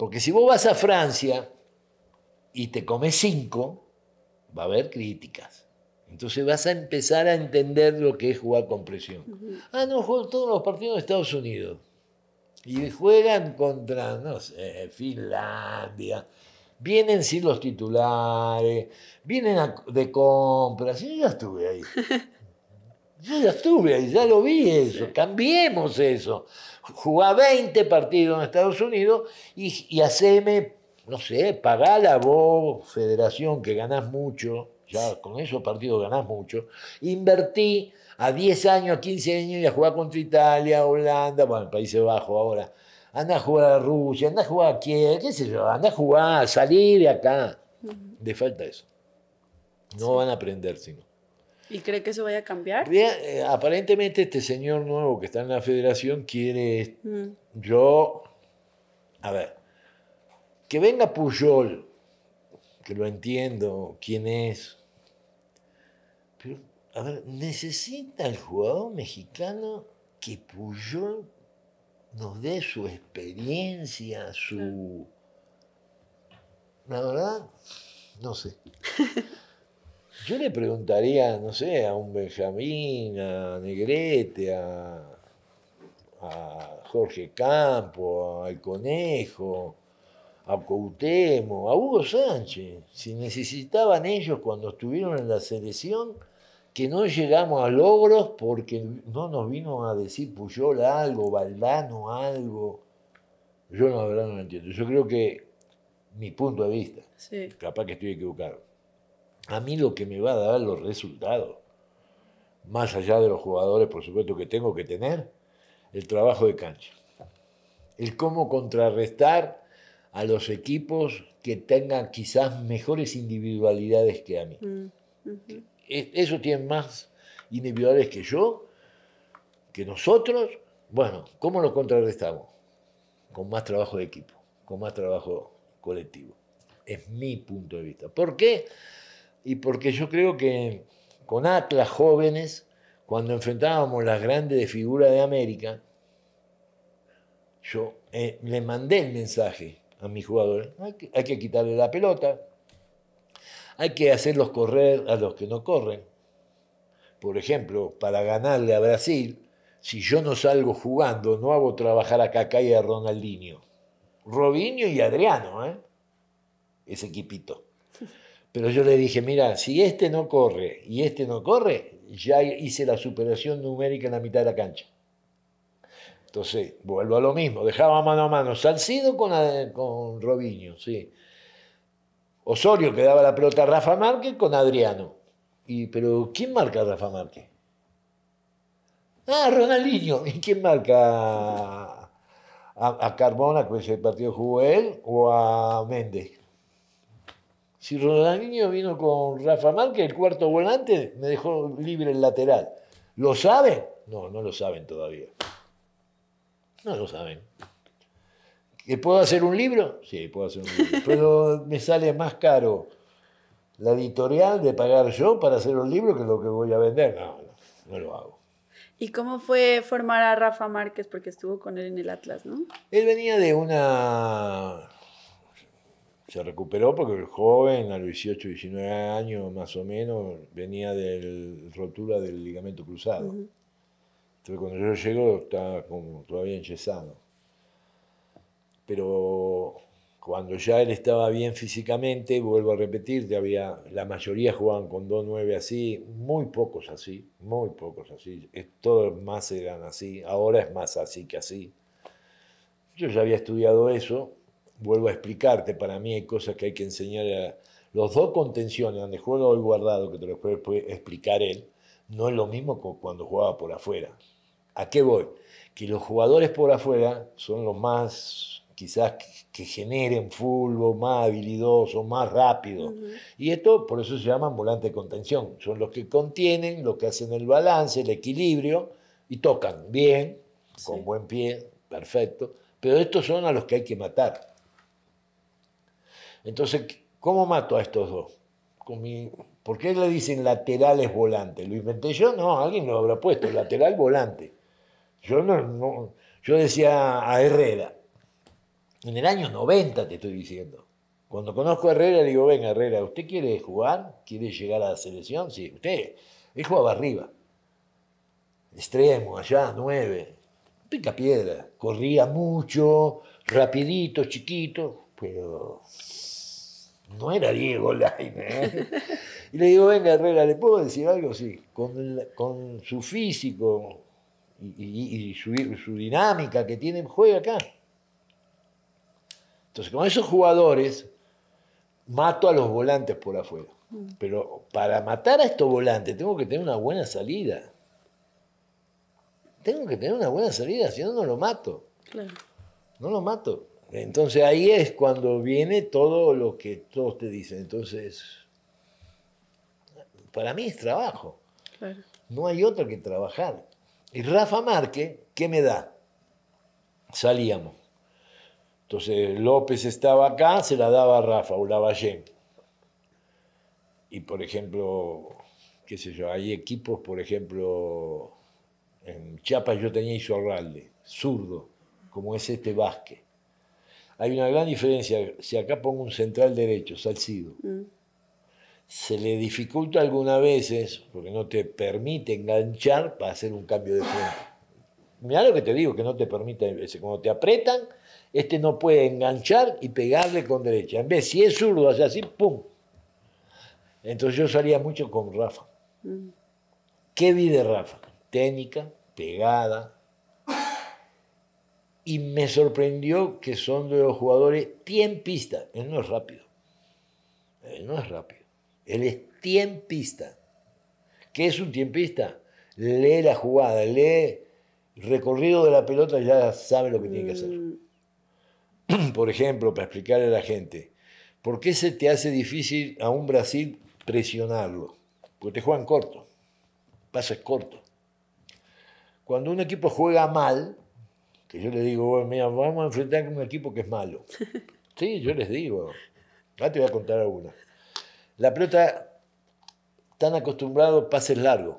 Porque si vos vas a Francia y te comes 5, va a haber críticas. Entonces vas a empezar a entender lo que es jugar con presión. Ah, no, juego todos los partidos de Estados Unidos. Y juegan contra, no sé, Finlandia. Vienen sin los titulares, vienen de compras. Yo ya estuve ahí. Ya lo vi eso. Cambiemos eso. Jugá 20 partidos en Estados Unidos y haceme, no sé, pagala vos, federación, que ganás mucho. Ya con esos partidos ganás mucho. Invertí a 10 años, a 15 años y a jugar contra Italia, Holanda, bueno, Países Bajos ahora. Andá a jugar a Rusia, andá a jugar a Kiev, qué sé yo, andá a jugar, a salir de acá. Le falta eso. No van a aprender, sino. ¿Y cree que eso vaya a cambiar? Aparentemente este señor nuevo que está en la federación quiere... A ver, que venga Puyol, que lo entiendo, quién es. Pero, a ver, necesita el jugador mexicano que Puyol nos dé su experiencia, su... La verdad, no sé. Yo le preguntaría, no sé, a un Benjamín, a Negrete, a Jorge Campo, al Conejo, a Coutemo, a Hugo Sánchez, si necesitaban ellos cuando estuvieron en la selección, que no llegamos a logros porque no nos vino a decir Puyol algo, Valdano algo. Yo la verdad no lo entiendo. Yo creo que, mi punto de vista, capaz que estoy equivocado, a mí lo que me va a dar los resultados, más allá de los jugadores, por supuesto, que tengo que tener, el trabajo de cancha. El cómo contrarrestar a los equipos que tengan quizás mejores individualidades que a mí. Eso tienen más individuales que yo, que nosotros. Bueno, ¿cómo lo contrarrestamos? Con más trabajo de equipo, con más trabajo colectivo. Es mi punto de vista. ¿Por qué? Y porque yo creo que con Atlas jóvenes, cuando enfrentábamos las grandes figuras de América, yo le mandé el mensaje a mis jugadores. Hay que quitarle la pelota, hay que hacerlos correr a los que no corren. Por ejemplo, para ganarle a Brasil, si yo no salgo jugando, no hago trabajar a Kaká y a Ronaldinho. Robinho y Adriano, ese equipito. Pero yo le dije, mira, si este no corre y este no corre, ya hice la superación numérica en la mitad de la cancha. Entonces, vuelvo a lo mismo. Dejaba mano a mano Salcido con Robinho, Osorio que daba la pelota a Rafa Márquez con Adriano. Pero ¿quién marca a Rafa Márquez? Ah, Ronaldinho. ¿Y quién marca a Carmona, que ese partido jugó él, o a Méndez? Si Ronaldinho vino con Rafa Márquez, el cuarto volante, me dejó libre el lateral. ¿Lo saben? No, no lo saben todavía. No lo saben. ¿Que puedo hacer un libro? Sí, puedo hacer un libro. Pero me sale más caro la editorial de pagar yo para hacer un libro que lo que voy a vender. No lo hago. ¿Y cómo fue formar a Rafa Márquez? Porque estuvo con él en el Atlas, ¿no? Él venía de una... Se recuperó porque el joven, a los 18, 19 años más o menos, venía de rotura del ligamento cruzado. Entonces cuando yo llego estaba como todavía enyesado. Pero cuando ya él estaba bien físicamente, vuelvo a repetir, la mayoría jugaban con 2-9 así, muy pocos así, todos más eran así, ahora es más así que así. Yo ya había estudiado eso, vuelvo a explicarte, para mí hay cosas que hay que enseñar a los dos contenciones, donde juega hoy Guardado, que te lo puede explicar él, no es lo mismo que cuando jugaba por afuera. ¿A qué voy? Que los jugadores por afuera son los más... quizás que generen fútbol, más habilidoso, más rápido. Y esto, por eso se llaman volante de contención. Son los que contienen, los que hacen el balance, el equilibrio, y tocan bien, con buen pie, perfecto. Pero estos son a los que hay que matar. Entonces, ¿cómo mato a estos dos? ¿Por qué le dicen laterales volantes? ¿Lo inventé yo? No, alguien lo habrá puesto, lateral volante. Yo decía a Herrera, En el año 90 te estoy diciendo. Cuando conozco a Herrera, le digo, venga Herrera, ¿usted quiere jugar? ¿Quiere llegar a la selección? Sí, usted. Él jugaba arriba. Extremo, allá, 9. Pica piedra. Corría mucho, rapidito, chiquito, pero no era Diego Laine, ¿eh? Y le digo, venga Herrera, ¿le puedo decir algo? Sí. Con su físico y su dinámica que tiene, juega acá. Entonces, con esos jugadores, mato a los volantes por afuera. Pero para matar a estos volantes, tengo que tener una buena salida. Tengo que tener una buena salida, si no, no lo mato. Claro. No lo mato. Entonces, ahí es cuando viene todo lo que todos te dicen. Entonces, para mí es trabajo. Claro. No hay otro que trabajar. Y Rafa Márquez, ¿qué me da? Salíamos. Entonces López estaba acá, se la daba a Rafa o Lavallén. Y por ejemplo, qué sé yo, hay equipos, por ejemplo, en Chiapas yo tenía Izorralde, zurdo, como es este Vázquez. Hay una gran diferencia, si acá pongo un central derecho, Salcido, se le dificulta algunas veces, porque no te permite enganchar para hacer un cambio de frente. Mirá lo que te digo, que no te permite, cuando te apretan, este no puede enganchar y pegarle con derecha. En vez, si es zurdo, hace así, ¡pum! Entonces yo salía mucho con Rafa. ¿Qué vi de Rafa? Técnica, pegada. Y me sorprendió que son de los jugadores tiempistas. Él no es rápido. Él no es rápido. Él es tiempista. ¿Qué es un tiempista? Lee la jugada, lee el recorrido de la pelota y ya sabe lo que tiene que hacer. Por ejemplo, para explicarle a la gente, ¿por qué se te hace difícil a un Brasil presionarlo? Porque te juegan corto, pases corto. Cuando un equipo juega mal, que yo le digo, bueno, mira, vamos a enfrentar a un equipo que es malo. Sí, yo les digo, ahora te voy a contar alguna. La pelota, tan acostumbrado a pases largos.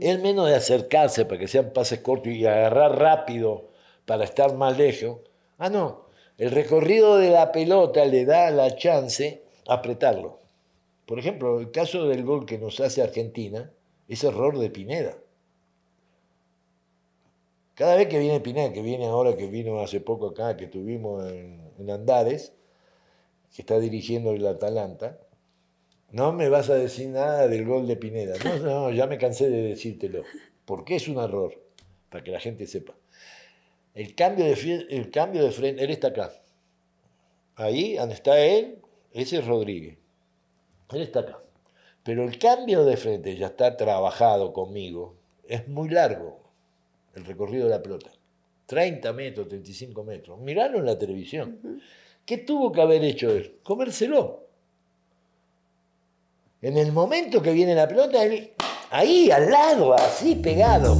Es menos de acercarse para que sean pases cortos y agarrar rápido para estar más lejos. Ah, no, el recorrido de la pelota le da la chance a apretarlo. Por ejemplo, el caso del gol que nos hace Argentina es error de Pineda. Cada vez que viene Pineda, que viene ahora, que vino hace poco acá, que tuvimos en Andares, que está dirigiendo el Atalanta, no me vas a decir nada del gol de Pineda. No, no, ya me cansé de decírtelo. Porque es un error, para que la gente sepa. El cambio de frente, él está acá. Ahí, donde está él, ese es Rodríguez. Él está acá. Pero el cambio de frente, ya está trabajado conmigo, es muy largo el recorrido de la pelota. 30 metros, 35 metros. Miraron la televisión. ¿Qué tuvo que haber hecho él? Comérselo. En el momento que viene la pelota, él ahí, al lado, así, pegado.